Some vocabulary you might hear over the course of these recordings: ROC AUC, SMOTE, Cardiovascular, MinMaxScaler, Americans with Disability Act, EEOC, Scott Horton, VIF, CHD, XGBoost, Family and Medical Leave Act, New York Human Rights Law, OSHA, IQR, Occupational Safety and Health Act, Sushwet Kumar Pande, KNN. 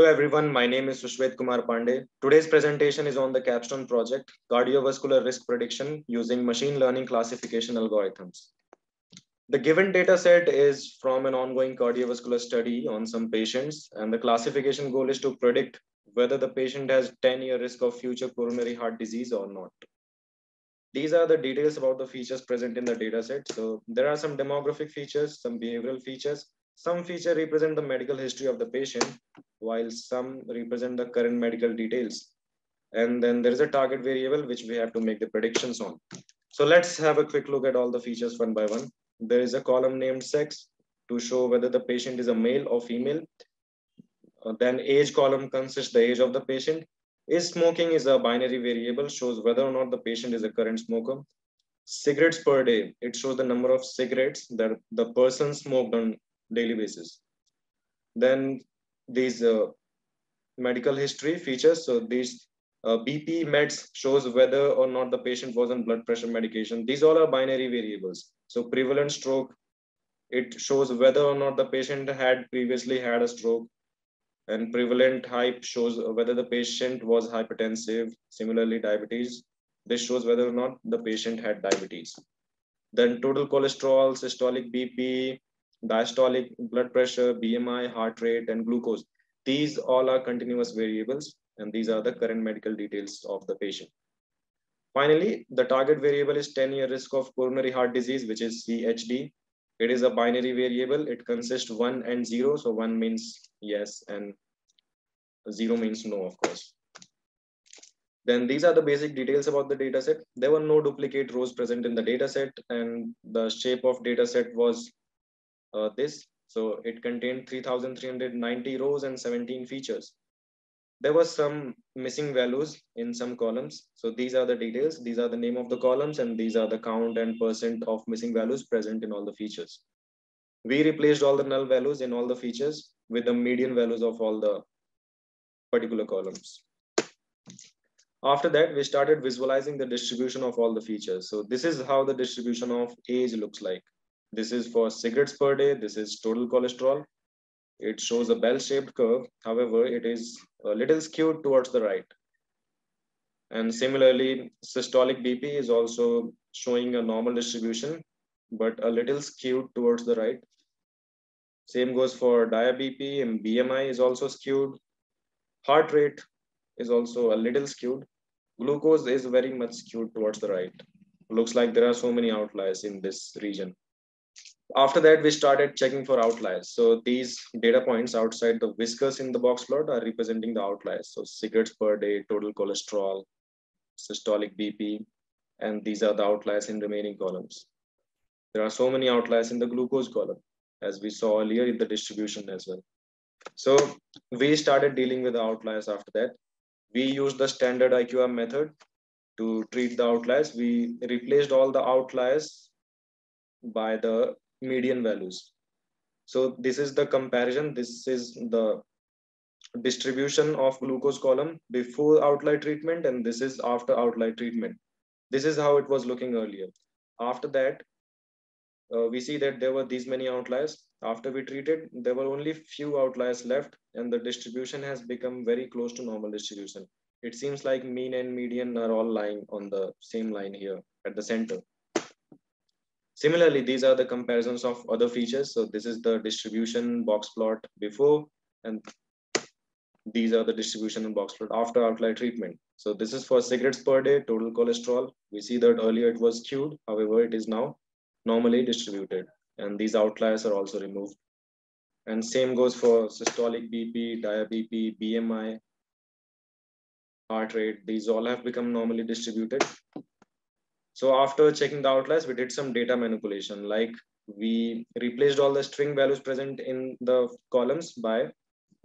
Hello everyone, my name is Sushwet Kumar Pande. Today's presentation is on the capstone project, cardiovascular risk prediction using machine learning classification algorithms. The given data set is from an ongoing cardiovascular study on some patients, and the classification goal is to predict whether the patient has 10-year risk of future coronary heart disease or not. These are the details about the features present in the data set. So there are some demographic features, some behavioral features. Some features represent the medical history of the patient, while some represent the current medical details. And then there is a target variable which we have to make the predictions on. So let's have a quick look at all the features one by one. There is a column named sex to show whether the patient is a male or female. Then age column consists the age of the patient. Is smoking is a binary variable, shows whether or not the patient is a current smoker. Cigarettes per day, it shows the number of cigarettes that the person smoked on daily basis. Then these medical history features. So these BP meds shows whether or not the patient was on blood pressure medication. These all are binary variables. So prevalent stroke, it shows whether or not the patient had previously had a stroke. And prevalent hype shows whether the patient was hypertensive. Similarly, diabetes, this shows whether or not the patient had diabetes. Then total cholesterol, systolic BP, diastolic blood pressure, BMI, heart rate, and glucose. These all are continuous variables, and these are the current medical details of the patient. Finally, the target variable is 10-year risk of coronary heart disease, which is CHD. It is a binary variable. It consists 1 and 0. So 1 means yes, and 0 means no, of course. Then these are the basic details about the dataset. There were no duplicate rows present in the dataset, and the shape of dataset was this. So it contained 3,390 rows and 17 features. There were some missing values in some columns. So these are the details. These are the name of the columns, and these are the count and percent of missing values present in all the features. We replaced all the null values in all the features with the median values of all the particular columns. After that, we started visualizing the distribution of all the features. So this is how the distribution of age looks like. This is for cigarettes per day. This is total cholesterol. It shows a bell-shaped curve. However, it is a little skewed towards the right. And similarly, systolic BP is also showing a normal distribution, but a little skewed towards the right. Same goes for dia BP, and BMI is also skewed. Heart rate is also a little skewed. Glucose is very much skewed towards the right. Looks like there are so many outliers in this region. After that, we started checking for outliers. So these data points outside the whiskers in the box plot are representing the outliers. So cigarettes per day, total cholesterol, systolic BP, and these are the outliers in remaining columns. There are so many outliers in the glucose column, as we saw earlier in the distribution as well. So we started dealing with the outliers after that. We used the standard IQR method to treat the outliers. We replaced all the outliers by the median values. So this is the comparison. This is the distribution of glucose column before outlier treatment, and this is after outlier treatment. This is how it was looking earlier. After that, we see that there were these many outliers. After we treated, there were only few outliers left, and the distribution has become very close to normal distribution. It seems like mean and median are all lying on the same line here at the center. Similarly, these are the comparisons of other features. So this is the distribution box plot before, and these are the distribution and box plot after outlier treatment. So this is for cigarettes per day, total cholesterol. We see that earlier it was skewed. However, it is now normally distributed, and these outliers are also removed. And same goes for systolic BP, dia BP, BMI, heart rate. These all have become normally distributed. So after checking the outliers, we did some data manipulation. Like, we replaced all the string values present in the columns by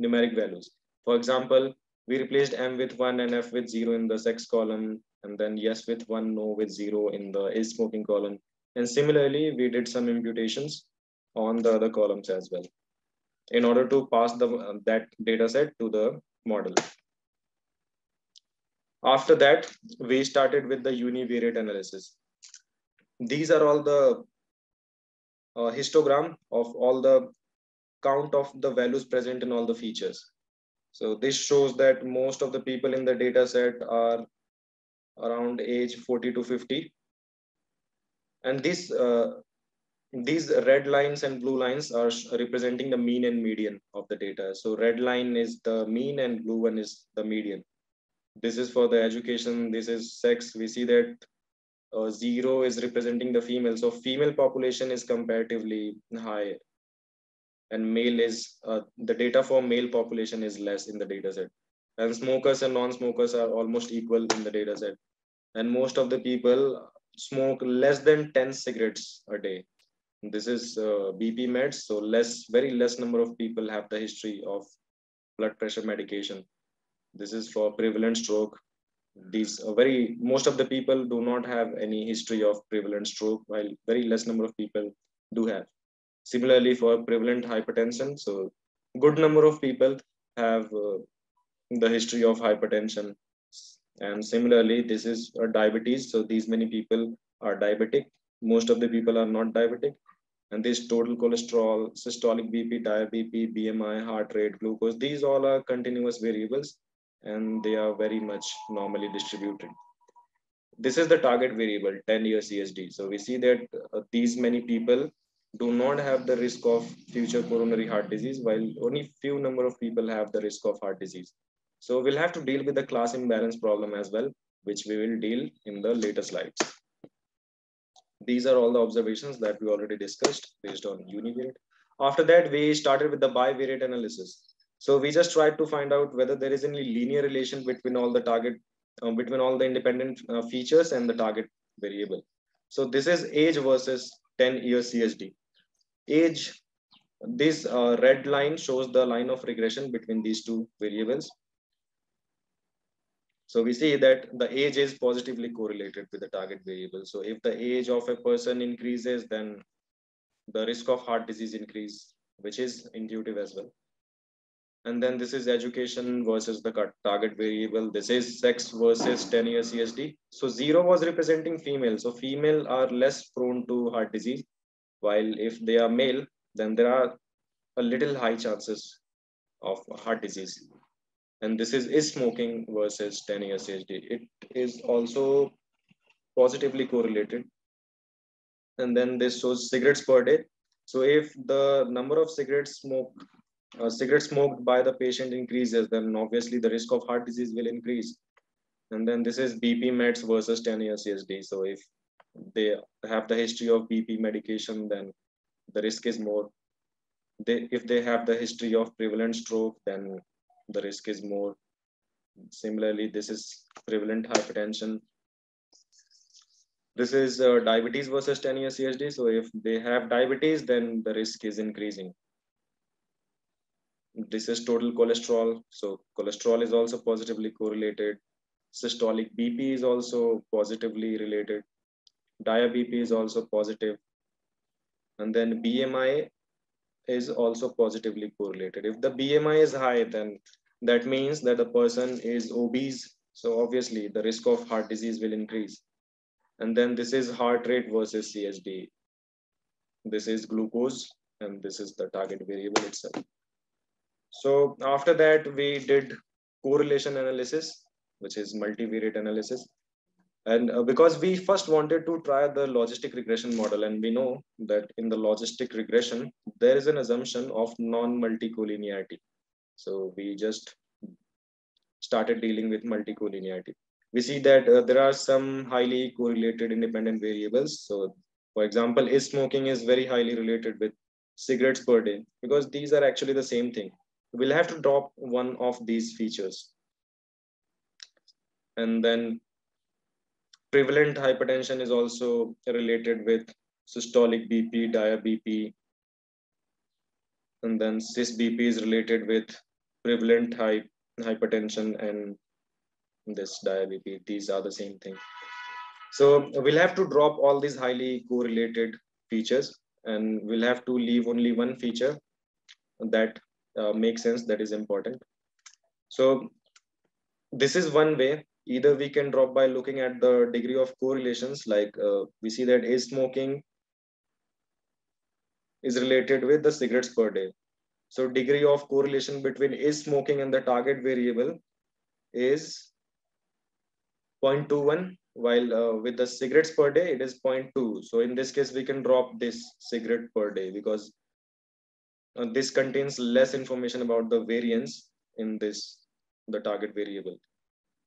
numeric values. For example, we replaced M with 1 and F with 0 in the sex column, and then yes with 1, no with 0 in the is smoking column. And similarly, we did some imputations on the other columns as well in order to pass that data set to the model. After that, we started with the univariate analysis. These are all the histogram of all the count of the values present in all the features. So this shows that most of the people in the data set are around age 40 to 50. And these red lines and blue lines are representing the mean and median of the data. So red line is the mean and blue one is the median. This is for the education, this is sex. We see that zero is representing the female. So female population is comparatively high and male is, the data for male population is less in the data set. And smokers and non-smokers are almost equal in the data set. And most of the people smoke less than 10 cigarettes a day. This is BP meds. So less, very less number of people have the history of blood pressure medication. This is for prevalent stroke. These are very, most of the people do not have any history of prevalent stroke, while very less number of people do have. Similarly for prevalent hypertension, so good number of people have the history of hypertension. And similarly, this is diabetes. So these many people are diabetic. Most of the people are not diabetic. And this total cholesterol, systolic BP, diabetes, BMI, heart rate, glucose, these all are continuous variables. And they are very much normally distributed. This is the target variable, 10-year CHD. So we see that these many people do not have the risk of future coronary heart disease, while only few number of people have the risk of heart disease. So we'll have to deal with the class imbalance problem as well, which we will deal in the later slides. These are all the observations that we already discussed based on univariate. After that, we started with the bivariate analysis. So we just tried to find out whether there is any linear relation between all the target, between all the independent features and the target variable. So this is age versus 10-year CHD. Age, this red line shows the line of regression between these two variables. So we see that the age is positively correlated with the target variable. So if the age of a person increases, then the risk of heart disease increases, which is intuitive as well. And then this is education versus the target variable. This is sex versus 10-year CHD. So zero was representing female. So female are less prone to heart disease, while if they are male, then there are a little high chances of heart disease. And this is smoking versus 10-year CHD. It is also positively correlated. And then this shows cigarettes per day. So if the number of cigarettes smoked by the patient increases, then obviously the risk of heart disease will increase. And then this is BP meds versus 10-year CHD. So if they have the history of BP medication, then the risk is more. If they have the history of prevalent stroke, then the risk is more. Similarly, this is prevalent hypertension. This is diabetes versus 10-year CHD. So if they have diabetes, then the risk is increasing. This is total cholesterol. So cholesterol is also positively correlated. Systolic BP is also positively related. Diabetes is also positive. And then BMI is also positively correlated. If the BMI is high, then that means that the person is obese. So obviously the risk of heart disease will increase. And then this is heart rate versus CHD. This is glucose, and this is the target variable itself. So after that, we did correlation analysis, which is multivariate analysis. And because we first wanted to try the logistic regression model, and we know that in the logistic regression, there is an assumption of non-multicollinearity. So we just started dealing with multicollinearity. We see that there are some highly correlated independent variables. So for example, is smoking is very highly related with cigarettes per day, because these are actually the same thing. We'll have to drop one of these features. And then prevalent hypertension is also related with systolic BP, diabetes. And then SysBP is related with prevalent hypertension and this diabetes. These are the same thing. So we'll have to drop all these highly correlated features, and we'll have to leave only one feature that makes sense, that is important. So this is one way. Either we can drop by looking at the degree of correlations, like we see that is smoking is related with the cigarettes per day. So degree of correlation between is smoking and the target variable is 0.21, while with the cigarettes per day, it is 0.2. So in this case, we can drop this cigarette per day because this contains less information about the variance in this, the target variable.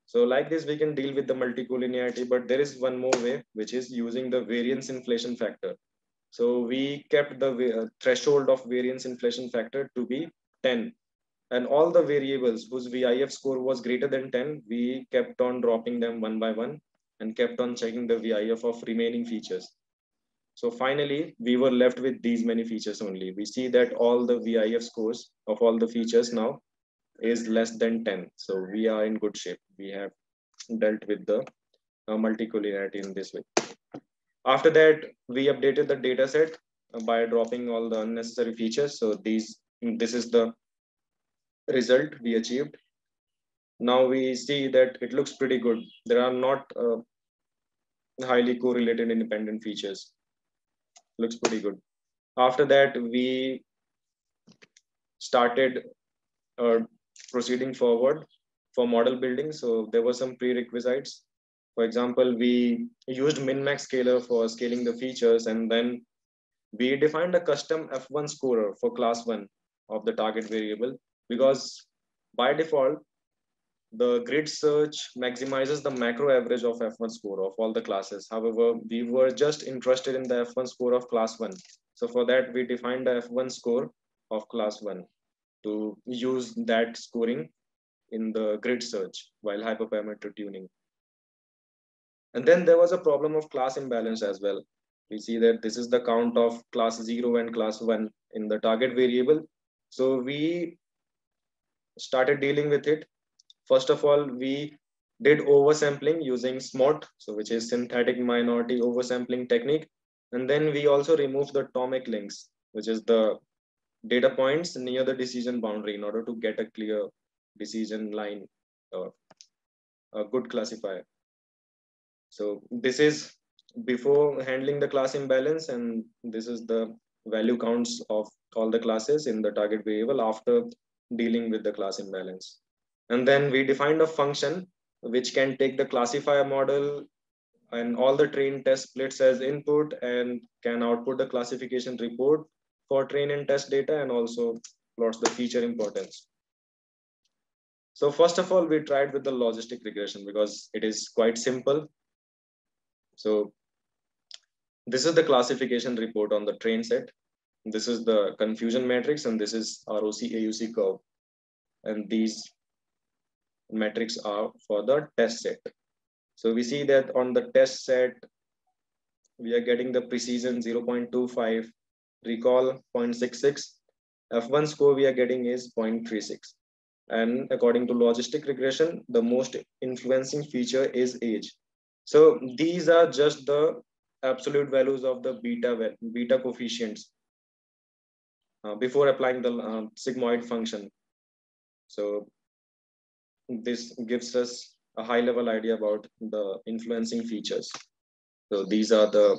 So like this, we can deal with the multicollinearity, but there is one more way, which is using the variance inflation factor. So we kept the threshold of variance inflation factor to be 10. And all the variables whose VIF score was greater than 10, we kept on dropping them one by one and kept on checking the VIF of remaining features. So finally, we were left with these many features only. We see that all the VIF scores of all the features now is less than 10. So we are in good shape. We have dealt with the multicollinearity in this way. After that, we updated the data set by dropping all the unnecessary features. So this is the result we achieved. Now we see that it looks pretty good. There are not highly correlated independent features. Looks pretty good. After that, we started proceeding forward for model building. So there were some prerequisites. For example, we used MinMaxScaler for scaling the features, and then we defined a custom F1 scorer for class 1 of the target variable, because by default, the grid search maximizes the macro average of F1 score of all the classes. However, we were just interested in the F1 score of class 1. So for that, we defined the F1 score of class 1 to use that scoring in the grid search while hyperparameter tuning. And then there was a problem of class imbalance as well. We see that this is the count of class 0 and class 1 in the target variable. So we started dealing with it. First of all, we did oversampling using SMOTE, so which is synthetic minority oversampling technique. And then we also removed the atomic links, which is the data points near the decision boundary in order to get a clear decision line or a good classifier. So this is before handling the class imbalance, and this is the value counts of all the classes in the target variable after dealing with the class imbalance. And then we defined a function which can take the classifier model and all the train test splits as input and can output the classification report for train and test data and also plots the feature importance. So first of all, we tried with the logistic regression because it is quite simple. So this is the classification report on the train set. This is the confusion matrix, and this is ROC AUC curve. And these metrics are for the test set. So we see that on the test set, we are getting the precision 0.25, recall 0.66, F1 score we are getting is 0.36. And according to logistic regression, the most influencing feature is age. So these are just the absolute values of the beta coefficients before applying the sigmoid function. So this gives us a high level idea about the influencing features. So these are the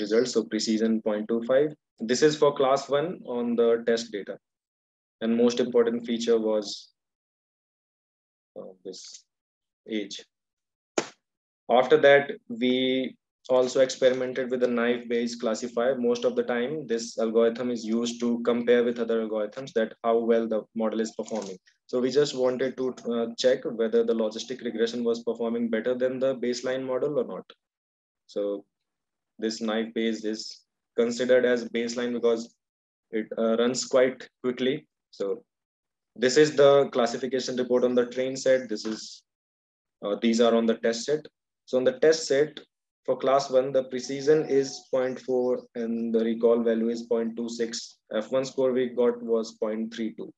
results. So precision 0.25. This is for class 1 on the test data. And most important feature was this age. After that, we also experimented with the naive-based classifier. Most of the time, this algorithm is used to compare with other algorithms that how well the model is performing. So we just wanted to check whether the logistic regression was performing better than the baseline model or not. So this naive-based is considered as baseline because it runs quite quickly. So this is the classification report on the train set. This is these are on the test set. So on the test set, for class 1, the precision is 0.4 and the recall value is 0.26. F1 score we got was 0.32.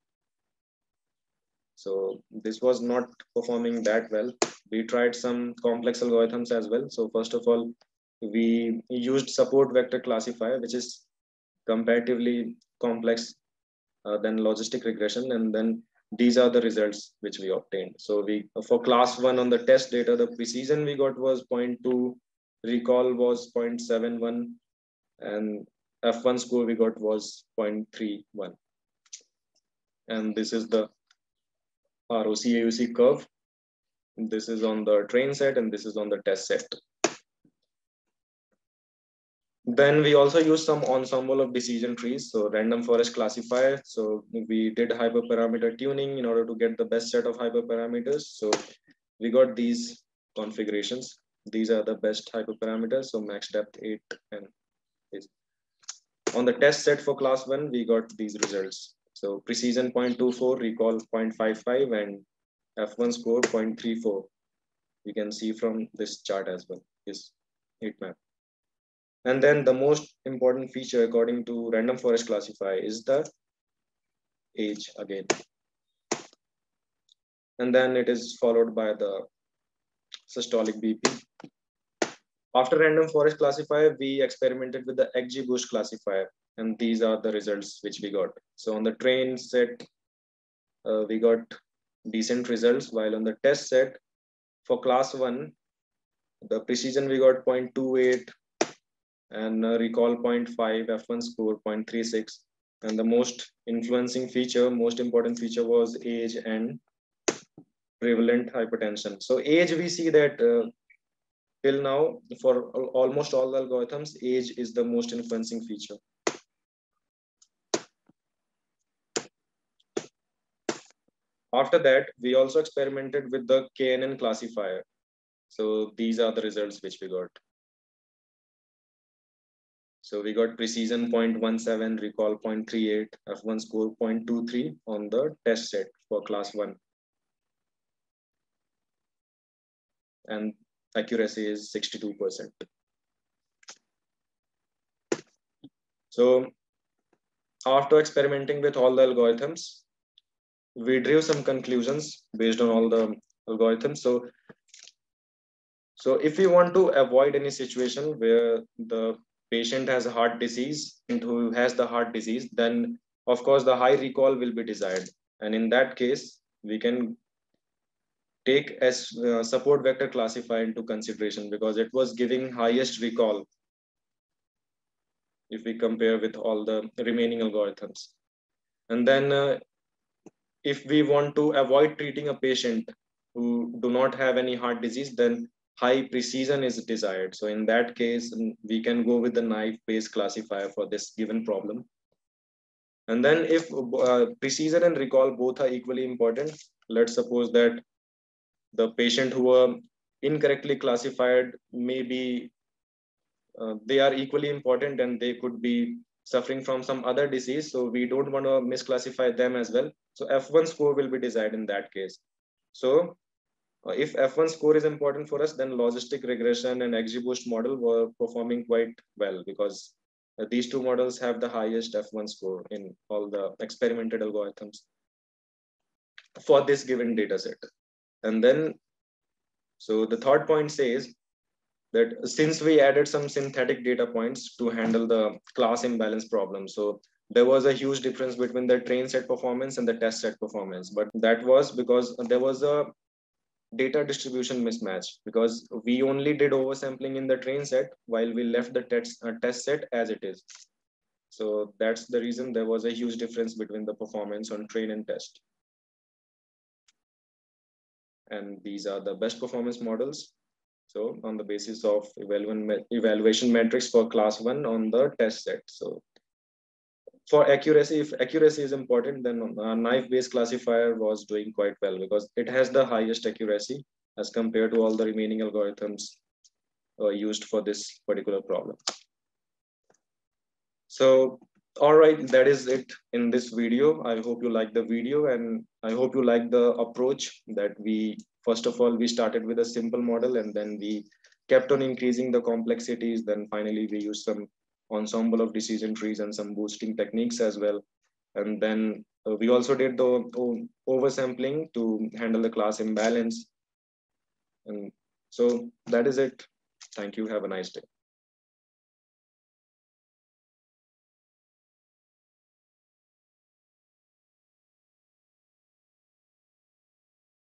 So this was not performing that well. We tried some complex algorithms as well. So first of all, we used support vector classifier, which is comparatively complex than logistic regression. And then these are the results which we obtained. So we for class 1 on the test data, the precision we got was 0.2. Recall was 0.71 and F1 score we got was 0.31. and this is the ROC AUC curve. This is on the train set and this is on the test set. Then we also use some ensemble of decision trees, so random forest classifier. So we did hyperparameter tuning in order to get the best set of hyperparameters. So we got these configurations. These are the best hyperparameters, so max depth 8 and 8. On the test set for class 1, we got these results. So precision 0.24, recall 0.55, and F1 score 0.34. You can see from this chart as well, this heat map. And then the most important feature according to random forest classifier is the age again. And then it is followed by the systolic BP. After random forest classifier, we experimented with the XGBoost classifier, and these are the results which we got. So on the train set, we got decent results, while on the test set for class 1, the precision we got 0.28, and recall 0.5, F1 score 0.36. And the most influencing feature, most important feature was age and prevalent hypertension. So age, we see that till now, for almost all algorithms, age is the most influencing feature. After that, we also experimented with the KNN classifier. So these are the results which we got. So we got precision 0.17, recall 0.38, F1 score 0.23 on the test set for class 1. And accuracy is 62%. So after experimenting with all the algorithms, we drew some conclusions based on all the algorithms. So if we want to avoid any situation where the patient has a heart disease and who has the heart disease, then of course the high recall will be desired. And in that case, we can take as support vector classifier into consideration because it was giving highest recall if we compare with all the remaining algorithms. And then if we want to avoid treating a patient who do not have any heart disease, then high precision is desired. So in that case, we can go with the knife-based classifier for this given problem. And then if precision and recall both are equally important, let's suppose that the patient who are incorrectly classified, maybe they are equally important and they could be suffering from some other disease. So we don't want to misclassify them as well. So F1 score will be desired in that case. So if F1 score is important for us, then logistic regression and XGBoost model were performing quite well because these two models have the highest F1 score in all the experimented algorithms for this given data set. And then, so the third point says that since we added some synthetic data points to handle the class imbalance problem, so there was a huge difference between the train set performance and the test set performance. But that was because there was a data distribution mismatch because we only did oversampling in the train set while we left the test set as it is. So that's the reason there was a huge difference between the performance on train and test. And these are the best performance models. So on the basis of evaluation metrics for class 1 on the test set. So for accuracy, if accuracy is important, then a knife-based classifier was doing quite well because it has the highest accuracy as compared to all the remaining algorithms used for this particular problem. So, all right, that is it in this video. I hope you like the video and I hope you like the approach that we, first of all, we started with a simple model and then we kept on increasing the complexities. Then finally, we used some ensemble of decision trees and some boosting techniques as well. And then we also did the oversampling to handle the class imbalance. And so that is it. Thank you. Have a nice day.